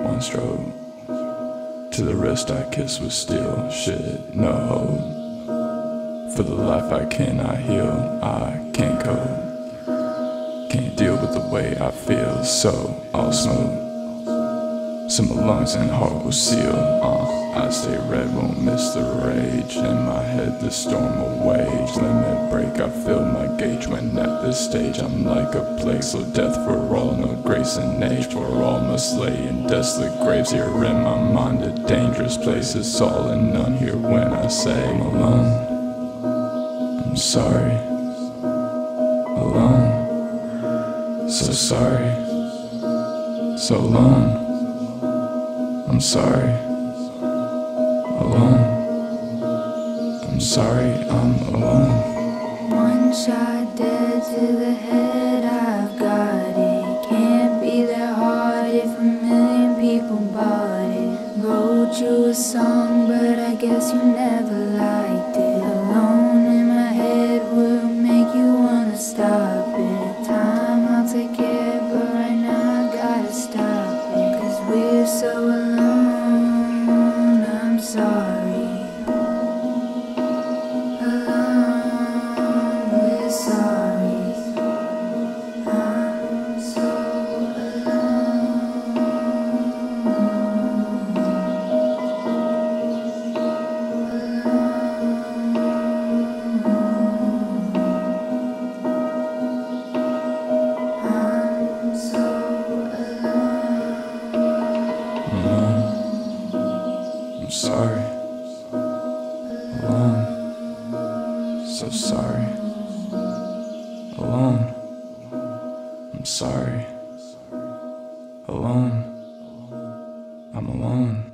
one stroke. To the wrist I kiss was steel, shit, no hold. For the life I cannot heal, I can't cope. Can't deal with the way I feel, so I'll smoke. So my lungs and heart will seal, I stay red, won't miss the rage. In my head the storm will wage, limit break, I feel my gauge. When at this stage I'm like a plague, so death for all, no grace in age. For all must lay in desolate graves. Here in my mind a dangerous place, it's all and none here when I say I'm alone, I'm sorry. Alone, so sorry. So alone, I'm sorry. Alone, I'm sorry, I'm alone. One shot dead to the head, I've got it. Can't be that hard if a million people bought it. Wrote you a song, but I guess you never liked it. Alone in my head will make you wanna stop it. Time I'll take care, but right now I gotta stop it. Cause we're so alone. I'm sorry, alone, we're sorry, I'm so alone, alone, I'm so I'm sorry, alone, so sorry, alone, I'm sorry, alone, I'm alone.